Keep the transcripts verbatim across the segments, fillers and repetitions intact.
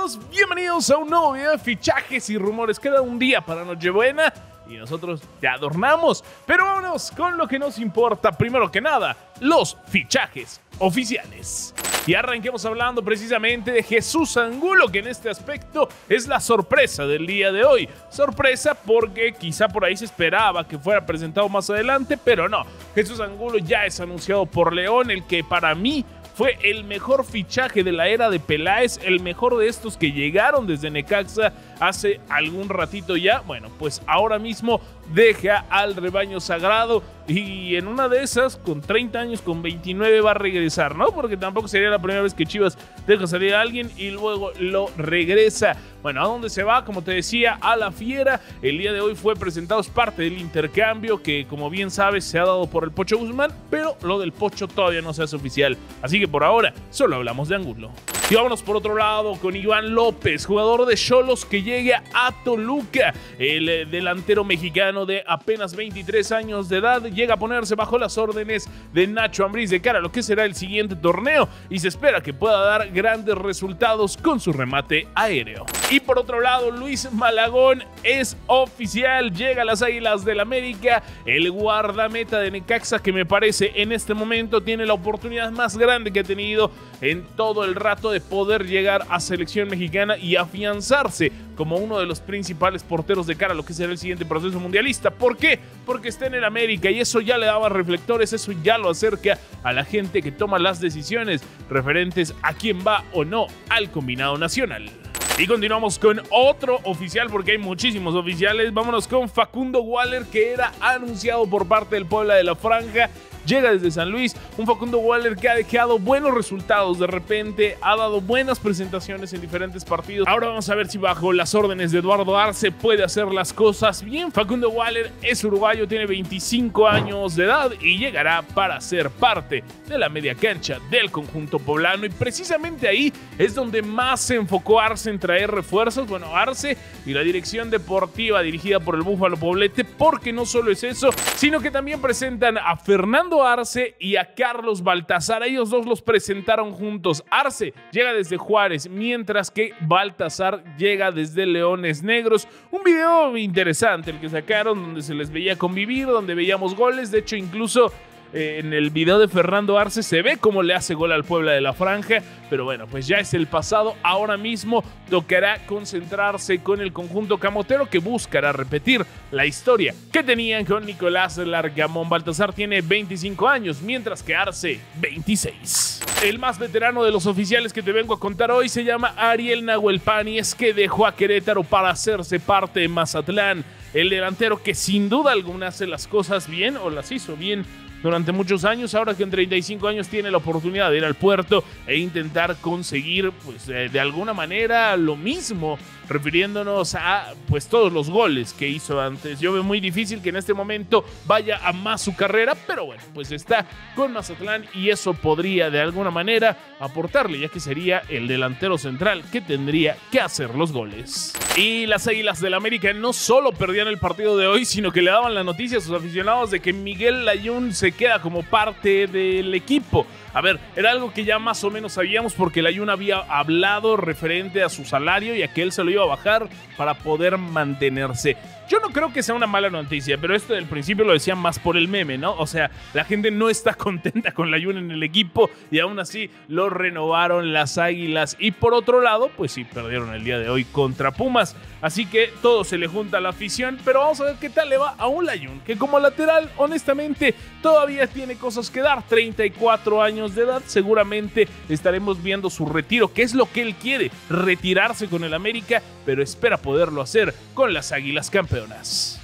todos, bienvenidos a un nuevo video de fichajes y rumores. Queda un día para Nochebuena y nosotros te adornamos. Pero vámonos con lo que nos importa, primero que nada, los fichajes oficiales. Y arranquemos hablando precisamente de Jesús Angulo, que en este aspecto es la sorpresa del día de hoy. Sorpresa porque quizá por ahí se esperaba que fuera presentado más adelante, pero no. Jesús Angulo ya es anunciado por León, el que para mí fue el mejor fichaje de la era de Peláez, el mejor de estos que llegaron desde Necaxa hace algún ratito ya. Bueno, pues ahora mismo deja al rebaño sagrado y en una de esas, con treinta años, con veintinueve va a regresar, ¿no? Porque tampoco sería la primera vez que Chivas deja salir a alguien y luego lo regresa. Bueno, ¿a dónde se va? Como te decía, a la Fiera. El día de hoy fue presentado, es parte del intercambio que, como bien sabes, se ha dado por el Pocho Guzmán, pero lo del Pocho todavía no se hace oficial. Así que por ahora solo hablamos de Angulo. Y vámonos por otro lado con Iván López, jugador de Xolos que llega a Toluca. El delantero mexicano de apenas veintitrés años de edad llega a ponerse bajo las órdenes de Nacho Ambriz de cara a lo que será el siguiente torneo y se espera que pueda dar grandes resultados con su remate aéreo. Y por otro lado, Luis Malagón es oficial, llega a las Águilas del América, el guardameta de Necaxa que me parece en este momento tiene la oportunidad más grande que ha tenido en todo el rato de poder llegar a selección mexicana y afianzarse como uno de los principales porteros de cara a lo que será el siguiente proceso mundialista. ¿Por qué? Porque está en el América y eso ya le daba reflectores, eso ya lo acerca a la gente que toma las decisiones referentes a quién va o no al combinado nacional. Y continuamos con otro oficial, porque hay muchísimos oficiales. Vámonos con Facundo Waller, que era anunciado por parte del Puebla de la Franja. Llega desde San Luis, un Facundo Waller que ha dejado buenos resultados de repente, ha dado buenas presentaciones en diferentes partidos. Ahora vamos a ver si bajo las órdenes de Eduardo Arce puede hacer las cosas bien. Facundo Waller es uruguayo, tiene veinticinco años de edad y llegará para ser parte de la media cancha del conjunto poblano. Y precisamente ahí es donde más se enfocó Arce en traer refuerzos. Bueno, Arce y la dirección deportiva dirigida por el Búfalo Poblete, porque no solo es eso, sino que también presentan a Fernando Arce y a Carlos Baltazar. Ellos dos los presentaron juntos. Arce llega desde Juárez, mientras que Baltazar llega desde Leones Negros. Un video interesante el que sacaron, donde se les veía convivir, donde veíamos goles. De hecho, incluso en el video de Fernando Arce se ve cómo le hace gol al Puebla de la Franja, pero bueno, pues ya es el pasado. Ahora mismo tocará concentrarse con el conjunto camotero, que buscará repetir la historia que tenían con Nicolás Largamón. Baltazar tiene veinticinco años, mientras que Arce veintiséis. El más veterano de los oficiales que te vengo a contar hoy se llama Ariel Nahuelpan, y es que dejó a Querétaro para hacerse parte de Mazatlán. El delantero que sin duda alguna hace las cosas bien, o las hizo bien durante muchos años, ahora que en treinta y cinco años tiene la oportunidad de ir al puerto e intentar conseguir, pues, de alguna manera lo mismo, refiriéndonos a, pues, todos los goles que hizo antes. Yo veo muy difícil que en este momento vaya a más su carrera, pero bueno, pues está con Mazatlán y eso podría de alguna manera aportarle, ya que sería el delantero central que tendría que hacer los goles. Y las Águilas del América no solo perdían el partido de hoy, sino que le daban la noticia a sus aficionados de que Miguel Layún se queda como parte del equipo. A ver, era algo que ya más o menos sabíamos, porque Layún había hablado referente a su salario y a que él se lo iba a bajar para poder mantenerse. Yo no creo que sea una mala noticia, pero esto del principio lo decía más por el meme, ¿no? O sea, la gente no está contenta con Layún en el equipo y aún así lo renovaron las Águilas. Y por otro lado, pues sí, perdieron el día de hoy contra Pumas. Así que todo se le junta a la afición, pero vamos a ver qué tal le va a un Layún, que como lateral, honestamente, todavía tiene cosas que dar. treinta y cuatro años de edad, seguramente estaremos viendo su retiro, que es lo que él quiere, retirarse con el América, pero espera poderlo hacer con las Águilas campeonas.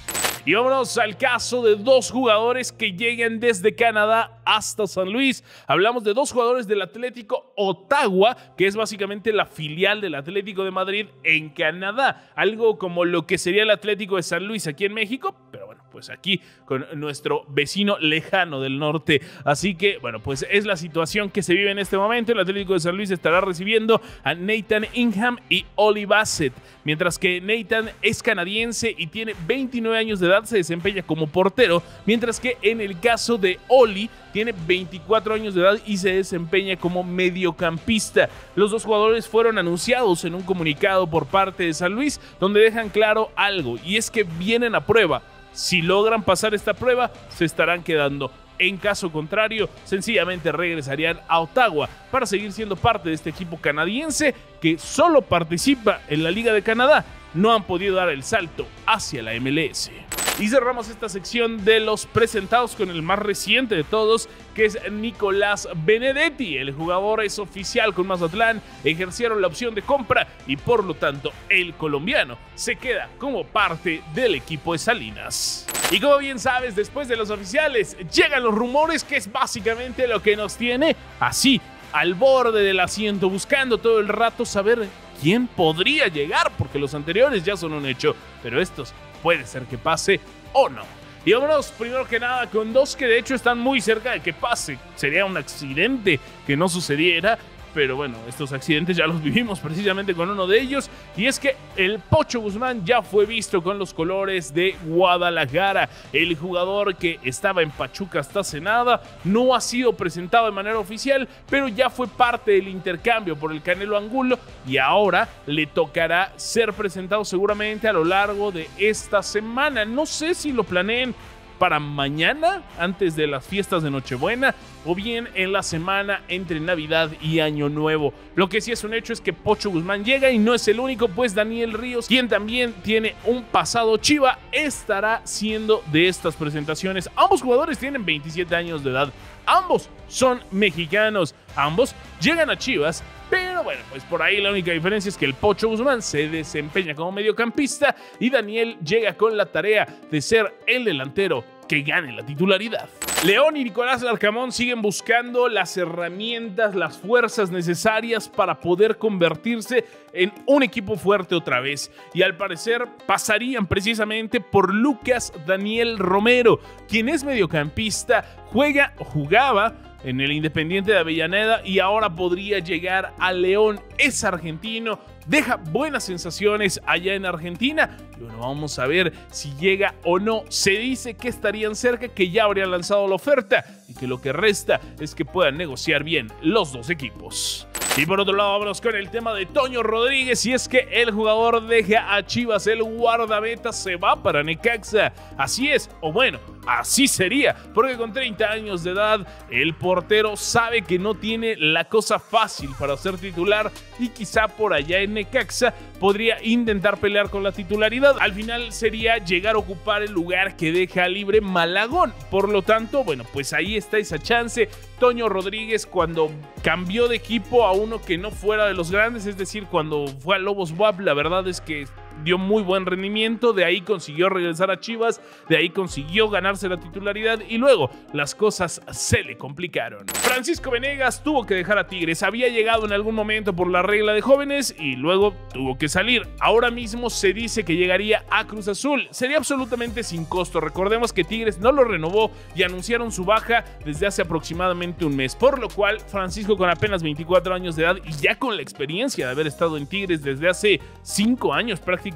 Y vámonos al caso de dos jugadores que llegan desde Canadá hasta San Luis. Hablamos de dos jugadores del Atlético Ottawa, que es básicamente la filial del Atlético de Madrid en Canadá. Algo como lo que sería el Atlético de San Luis aquí en México, pero bueno, pues aquí con nuestro vecino lejano del norte. Así que, bueno, pues es la situación que se vive en este momento. El Atlético de San Luis estará recibiendo a Nathan Ingham y Oli Bassett, mientras que Nathan es canadiense y tiene veintinueve años de edad, se desempeña como portero, mientras que en el caso de Oli tiene veinticuatro años de edad y se desempeña como mediocampista. Los dos jugadores fueron anunciados en un comunicado por parte de San Luis, donde dejan claro algo, y es que vienen a prueba. Si logran pasar esta prueba, se estarán quedando. En caso contrario, sencillamente regresarían a Ottawa para seguir siendo parte de este equipo canadiense que solo participa en la Liga de Canadá. No han podido dar el salto hacia la M L S. Y cerramos esta sección de los presentados con el más reciente de todos, que es Nicolás Benedetti. El jugador es oficial con Mazatlán, ejercieron la opción de compra y por lo tanto el colombiano se queda como parte del equipo de Salinas. Y como bien sabes, después de los oficiales llegan los rumores, que es básicamente lo que nos tiene así, al borde del asiento, buscando todo el rato saber quién podría llegar, porque los anteriores ya son un hecho, pero estos puede ser que pase o no. Y vámonos primero que nada con dos que de hecho están muy cerca de que pase. Sería un accidente que no sucediera, pero bueno, estos accidentes ya los vivimos precisamente con uno de ellos. Y es que el Pocho Guzmán ya fue visto con los colores de Guadalajara. El jugador que estaba en Pachuca hasta hace nada no ha sido presentado de manera oficial, pero ya fue parte del intercambio por el Canelo Angulo y ahora le tocará ser presentado seguramente a lo largo de esta semana. No sé si lo planeen para mañana, antes de las fiestas de Nochebuena, o bien en la semana entre Navidad y Año Nuevo. Lo que sí es un hecho es que Pocho Guzmán llega y no es el único, pues Daniel Ríos, quien también tiene un pasado chiva, estará siendo de estas presentaciones. Ambos jugadores tienen veintisiete años de edad, ambos son mexicanos, ambos llegan a Chivas, pero bueno, pues por ahí la única diferencia es que el Pocho Guzmán se desempeña como mediocampista y Daniel llega con la tarea de ser el delantero que gane la titularidad. León y Nicolás Largamón siguen buscando las herramientas, las fuerzas necesarias para poder convertirse en un equipo fuerte otra vez. Y al parecer pasarían precisamente por Lucas Daniel Romero, quien es mediocampista, juega, jugaba en el Independiente de Avellaneda y ahora podría llegar a León. Es argentino, deja buenas sensaciones allá en Argentina. Y bueno, vamos a ver si llega o no. Se dice que estarían cerca, que ya habrían lanzado la oferta y que lo que resta es que puedan negociar bien los dos equipos. Y por otro lado, vámonos con el tema de Toño Rodríguez, y es que el jugador deja a Chivas, el guardameta se va para Necaxa. Así es, o bueno, así sería, porque con treinta años de edad, el portero sabe que no tiene la cosa fácil para ser titular y quizá por allá en Necaxa podría intentar pelear con la titularidad. Al final sería llegar a ocupar el lugar que deja libre Malagón. Por lo tanto, bueno, pues ahí está esa chance. Toño Rodríguez, cuando cambió de equipo a uno que no fuera de los grandes, es decir, cuando fue a Lobos W A P, la verdad es que dio muy buen rendimiento, de ahí consiguió regresar a Chivas, de ahí consiguió ganarse la titularidad y luego las cosas se le complicaron. Francisco Venegas tuvo que dejar a Tigres, había llegado en algún momento por la regla de jóvenes y luego tuvo que salir. Ahora mismo se dice que llegaría a Cruz Azul, sería absolutamente sin costo. Recordemos que Tigres no lo renovó y anunciaron su baja desde hace aproximadamente un mes, por lo cual Francisco, con apenas veinticuatro años de edad y ya con la experiencia de haber estado en Tigres desde hace cinco años prácticamente,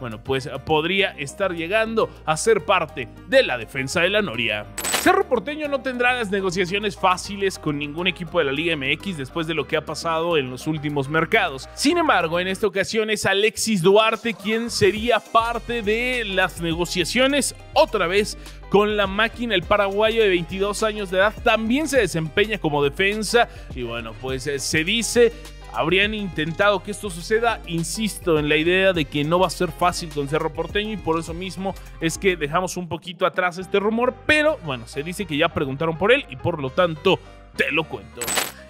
bueno, pues podría estar llegando a ser parte de la defensa de la Noria. Cerro Porteño no tendrá las negociaciones fáciles con ningún equipo de la Liga M X después de lo que ha pasado en los últimos mercados. Sin embargo, en esta ocasión es Alexis Duarte quien sería parte de las negociaciones otra vez con la máquina. El paraguayo de veintidós años de edad también se desempeña como defensa y bueno, pues se dice habrían intentado que esto suceda, insisto, en la idea de que no va a ser fácil con Cerro Porteño y por eso mismo es que dejamos un poquito atrás este rumor, pero bueno, se dice que ya preguntaron por él y por lo tanto te lo cuento.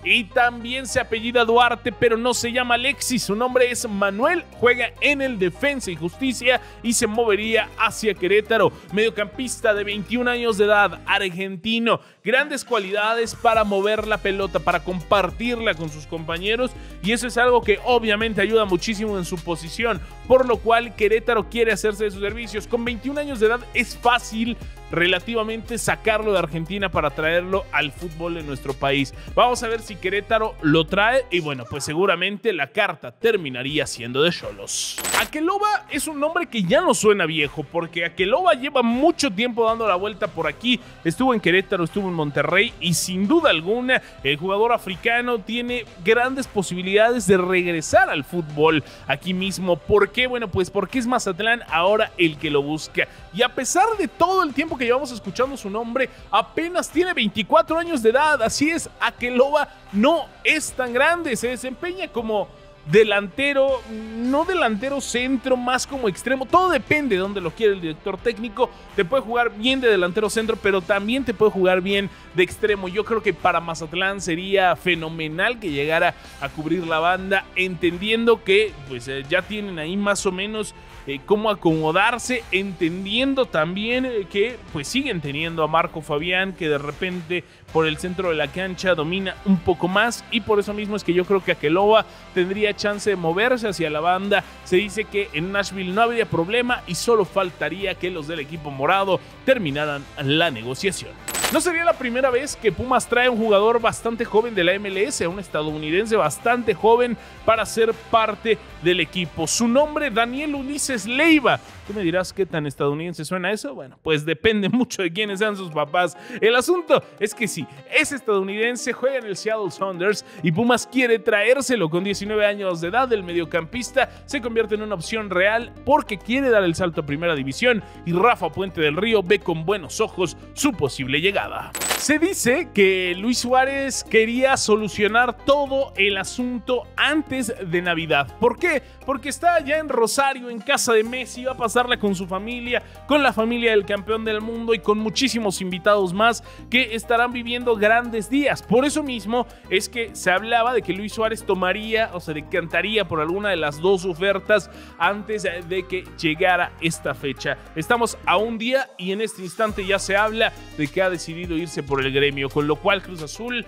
y también se apellida Duarte, pero no se llama Alexis, su nombre es Manuel, juega en el Defensa y Justicia y se movería hacia Querétaro. Mediocampista de veintiún años de edad, argentino, grandes cualidades para mover la pelota, para compartirla con sus compañeros, y eso es algo que obviamente ayuda muchísimo en su posición, por lo cual Querétaro quiere hacerse de sus servicios. Con veintiún años de edad es fácil relativamente sacarlo de Argentina para traerlo al fútbol de nuestro país. Vamos a ver si Querétaro lo trae y bueno, pues seguramente la carta terminaría siendo de Xolos. Akeloba es un nombre que ya no suena viejo, porque Akeloba lleva mucho tiempo dando la vuelta por aquí, estuvo en Querétaro, estuvo en Monterrey y sin duda alguna el jugador africano tiene grandes posibilidades de regresar al fútbol aquí mismo. ¿Por qué? Bueno, pues porque es Mazatlán ahora el que lo busca, y a pesar de todo el tiempo que llevamos escuchando su nombre, apenas tiene veinticuatro años de edad, así es, Akeloba no es tan grande, se desempeña como delantero, no delantero centro, más como extremo, todo depende de dónde lo quiere el director técnico, te puede jugar bien de delantero centro, pero también te puede jugar bien de extremo. Yo creo que para Mazatlán sería fenomenal que llegara a cubrir la banda, entendiendo que pues eh, ya tienen ahí más o menos eh, cómo acomodarse, entendiendo también eh, que pues siguen teniendo a Marco Fabián, que de repente por el centro de la cancha domina un poco más, y por eso mismo es que yo creo que Akeloba tendría chance de moverse hacia la banda. Se dice que en Nashville no habría problema y solo faltaría que los del equipo morado terminaran la negociación. No sería la primera vez que Pumas trae un jugador bastante joven de la M L S, un estadounidense bastante joven, para ser parte del equipo. Su nombre, Daniel Ulises Leiva. ¿Tú me dirás qué tan estadounidense suena eso? Bueno, pues depende mucho de quiénes sean sus papás. El asunto es que sí, es estadounidense, juega en el Seattle Sounders y Pumas quiere traérselo. Con diecinueve años de edad, el mediocampista se convierte en una opción real porque quiere dar el salto a Primera División, y Rafa Puente del Río ve con buenos ojos su posible llegada. Se dice que Luis Suárez quería solucionar todo el asunto antes de Navidad. ¿Por qué? Porque está allá en Rosario, en casa de Messi, va a pasarla con su familia, con la familia del campeón del mundo y con muchísimos invitados más que estarán viviendo grandes días. Por eso mismo es que se hablaba de que Luis Suárez tomaría o se decantaría por alguna de las dos ofertas antes de que llegara esta fecha. Estamos a un día y en este instante ya se habla de que ha decidido decidido irse por el Gremio, con lo cual Cruz Azul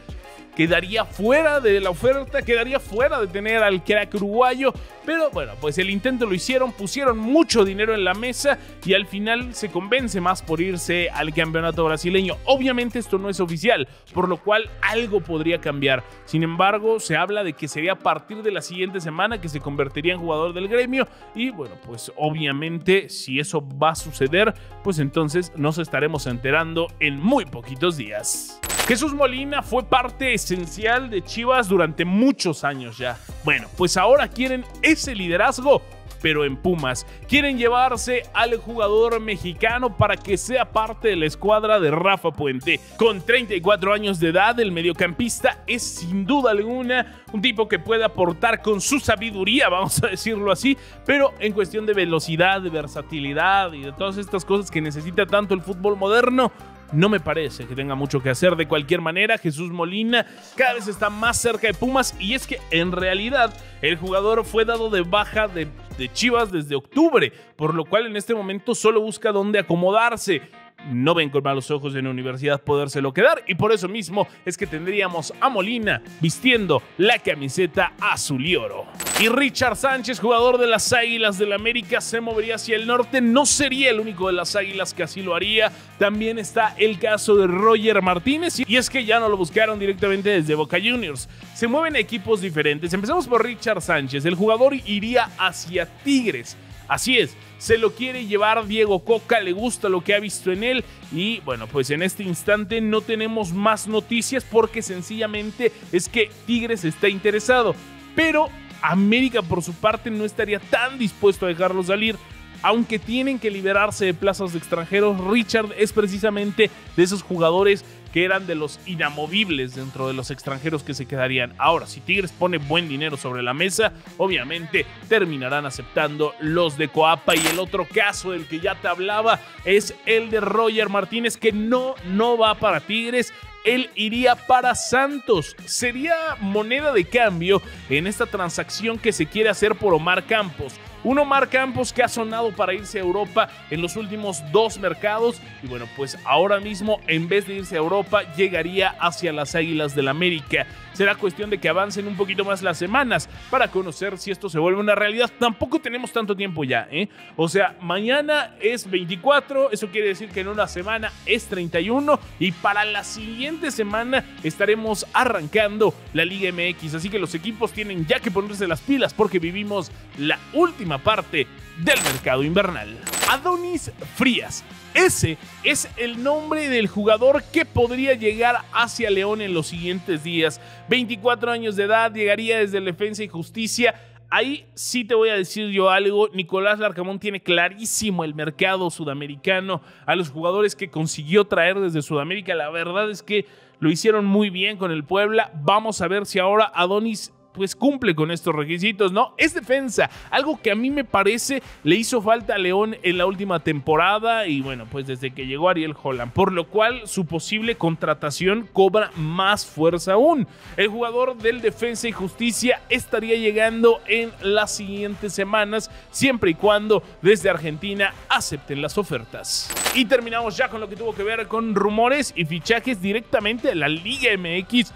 quedaría fuera de la oferta, quedaría fuera de tener al crack uruguayo, pero bueno, pues el intento lo hicieron, pusieron mucho dinero en la mesa y al final se convence más por irse al campeonato brasileño. Obviamente esto no es oficial, por lo cual algo podría cambiar. Sin embargo, se habla de que sería a partir de la siguiente semana que se convertiría en jugador del Gremio y bueno, pues obviamente si eso va a suceder, pues entonces nos estaremos enterando en muy poquitos días. Jesús Molina fue parte esencial de Chivas durante muchos años ya. Bueno, pues ahora quieren ese liderazgo, pero en Pumas. Quieren llevarse al jugador mexicano para que sea parte de la escuadra de Rafa Puente. Con treinta y cuatro años de edad, el mediocampista es sin duda alguna un tipo que puede aportar con su sabiduría, vamos a decirlo así, pero en cuestión de velocidad, de versatilidad y de todas estas cosas que necesita tanto el fútbol moderno, no me parece que tenga mucho que hacer. De cualquier manera, Jesús Molina cada vez está más cerca de Pumas, y es que en realidad el jugador fue dado de baja de, de Chivas desde octubre, por lo cual en este momento solo busca dónde acomodarse. No ven con malos ojos en la universidad podérselo quedar, y por eso mismo es que tendríamos a Molina vistiendo la camiseta azul y oro. Y Richard Sánchez, jugador de las Águilas del América, se movería hacia el norte. No sería el único de las Águilas que así lo haría. También está el caso de Roger Martínez, y es que ya no lo buscaron directamente desde Boca Juniors. Se mueven equipos diferentes. Empezamos por Richard Sánchez. El jugador iría hacia Tigres. Así es, se lo quiere llevar Diego Coca, le gusta lo que ha visto en él y bueno, pues en este instante no tenemos más noticias porque sencillamente es que Tigres está interesado, pero América por su parte no estaría tan dispuesto a dejarlo salir. Aunque tienen que liberarse de plazas de extranjeros, Richard es precisamente de esos jugadores que eran de los inamovibles dentro de los extranjeros que se quedarían. Ahora, si Tigres pone buen dinero sobre la mesa, obviamente terminarán aceptando los de Coapa. Y el otro caso del que ya te hablaba es el de Roger Martínez, que no, no va para Tigres. él iría para Santos. Sería moneda de cambio en esta transacción que se quiere hacer por Omar Campos. Un Omar Campos que ha sonado para irse a Europa en los últimos dos mercados. Y bueno, pues ahora mismo, en vez de irse a Europa, llegaría hacia las Águilas del América. Será cuestión de que avancen un poquito más las semanas para conocer si esto se vuelve una realidad. Tampoco tenemos tanto tiempo ya, ¿eh? O sea, mañana es veinticuatro, eso quiere decir que en una semana es treinta y uno. Y para la siguiente semana estaremos arrancando la Liga M X. Así que los equipos tienen ya que ponerse las pilas porque vivimos la última parte del mercado invernal. Adonis Frías. Ese es el nombre del jugador que podría llegar hacia León en los siguientes días. veinticuatro años de edad, llegaría desde Defensa y Justicia. Ahí sí te voy a decir yo algo, Nicolás Largamón tiene clarísimo el mercado sudamericano. A los jugadores que consiguió traer desde Sudamérica, la verdad es que lo hicieron muy bien con el Puebla. Vamos a ver si ahora Adonis pues cumple con estos requisitos, ¿no? Es defensa, algo que a mí me parece le hizo falta a León en la última temporada y bueno, pues desde que llegó Ariel Holland, por lo cual su posible contratación cobra más fuerza aún. El jugador del Defensa y Justicia estaría llegando en las siguientes semanas, siempre y cuando desde Argentina acepten las ofertas. Y terminamos ya con lo que tuvo que ver con rumores y fichajes directamente a la Liga M X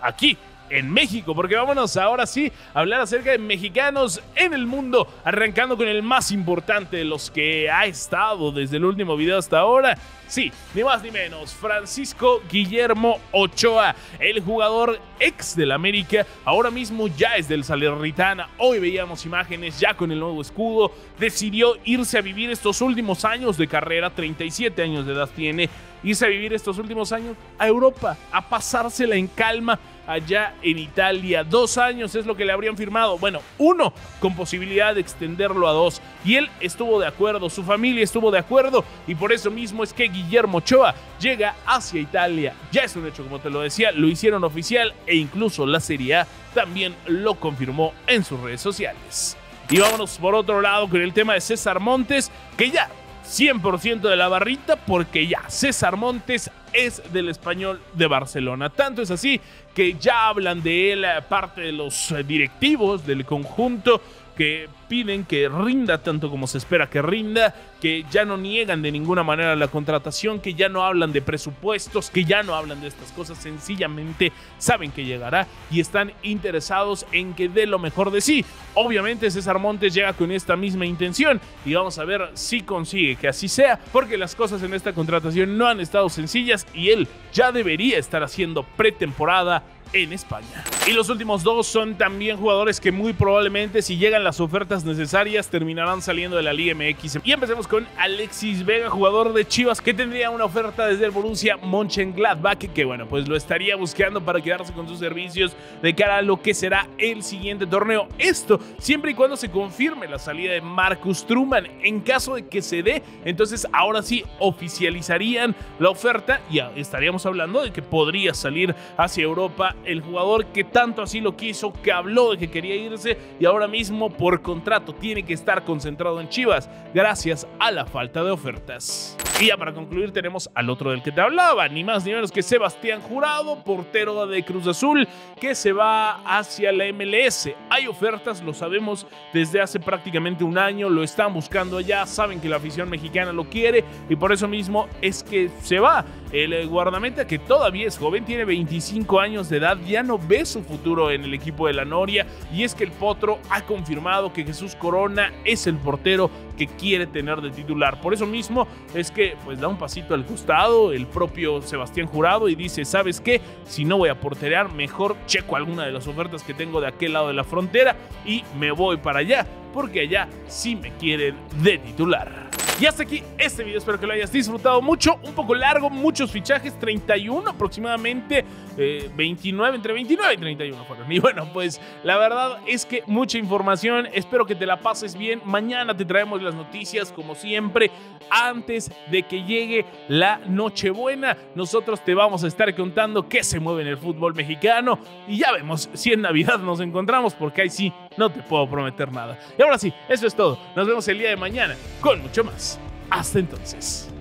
aquí en México, porque vámonos ahora sí a hablar acerca de mexicanos en el mundo, arrancando con el más importante de los que ha estado desde el último video hasta ahora. Sí, ni más ni menos, Francisco Guillermo Ochoa, el jugador ex del América, ahora mismo ya es del Salernitana. Hoy veíamos imágenes ya con el nuevo escudo. Decidió irse a vivir estos últimos años de carrera, treinta y siete años de edad tiene, irse a vivir estos últimos años a Europa, a pasársela en calma allá en Italia. Dos años es lo que le habrían firmado, bueno, uno con posibilidad de extenderlo a dos, y él estuvo de acuerdo, su familia estuvo de acuerdo, y por eso mismo es que Guillermo Ochoa llega hacia Italia. Ya es un hecho, como te lo decía, lo hicieron oficial e incluso la Serie A también lo confirmó en sus redes sociales. Y vámonos por otro lado con el tema de César Montes, que ya cien por ciento de la barrita, porque ya César Montes es del Español de Barcelona. Tanto es así que ya hablan de él parte de los directivos del conjunto, que piden que rinda tanto como se espera que rinda, que ya no niegan de ninguna manera la contratación, que ya no hablan de presupuestos, que ya no hablan de estas cosas, sencillamente saben que llegará y están interesados en que dé lo mejor de sí. Obviamente César Montes llega con esta misma intención y vamos a ver si consigue que así sea, porque las cosas en esta contratación no han estado sencillas y él ya debería estar haciendo pretemporada en España. Y los últimos dos son también jugadores que muy probablemente, si llegan las ofertas necesarias, terminarán saliendo de la Liga M X. Y empecemos con Alexis Vega, jugador de Chivas, que tendría una oferta desde el Borussia Mönchengladbach, que bueno, pues lo estaría buscando para quedarse con sus servicios de cara a lo que será el siguiente torneo. Esto siempre y cuando se confirme la salida de Marcus Truman. En caso de que se dé, entonces ahora sí oficializarían la oferta y estaríamos hablando de que podría salir hacia Europa el jugador que tanto así lo quiso, que habló de que quería irse y ahora mismo por contrato tiene que estar concentrado en Chivas gracias a la falta de ofertas. Y ya para concluir tenemos al otro del que te hablaba, ni más ni menos que Sebastián Jurado, portero de Cruz Azul, que se va hacia la M L S. Hay ofertas, lo sabemos, desde hace prácticamente un año, lo están buscando allá, saben que la afición mexicana lo quiere y por eso mismo es que se va. El guardameta, que todavía es joven, tiene veinticinco años de edad, ya no ve su futuro en el equipo de la Noria, y es que el Potro ha confirmado que Jesús Corona es el portero que quiere tener de titular. Por eso mismo es que pues da un pasito al costado el propio Sebastián Jurado y dice, ¿sabes qué? Si no voy a porterear, mejor checo alguna de las ofertas que tengo de aquel lado de la frontera y me voy para allá, porque allá sí me quieren de titular. Y hasta aquí este video, espero que lo hayas disfrutado mucho, un poco largo, muchos fichajes, treinta y uno aproximadamente, eh, veintinueve, entre veintinueve y treinta y uno fueron. Y bueno, pues la verdad es que mucha información, espero que te la pases bien, mañana te traemos las noticias como siempre, antes de que llegue la Nochebuena, nosotros te vamos a estar contando qué se mueve en el fútbol mexicano y ya vemos si en Navidad nos encontramos, porque ahí sí no te puedo prometer nada. Y ahora sí, eso es todo, nos vemos el día de mañana con mucho más. Hasta entonces.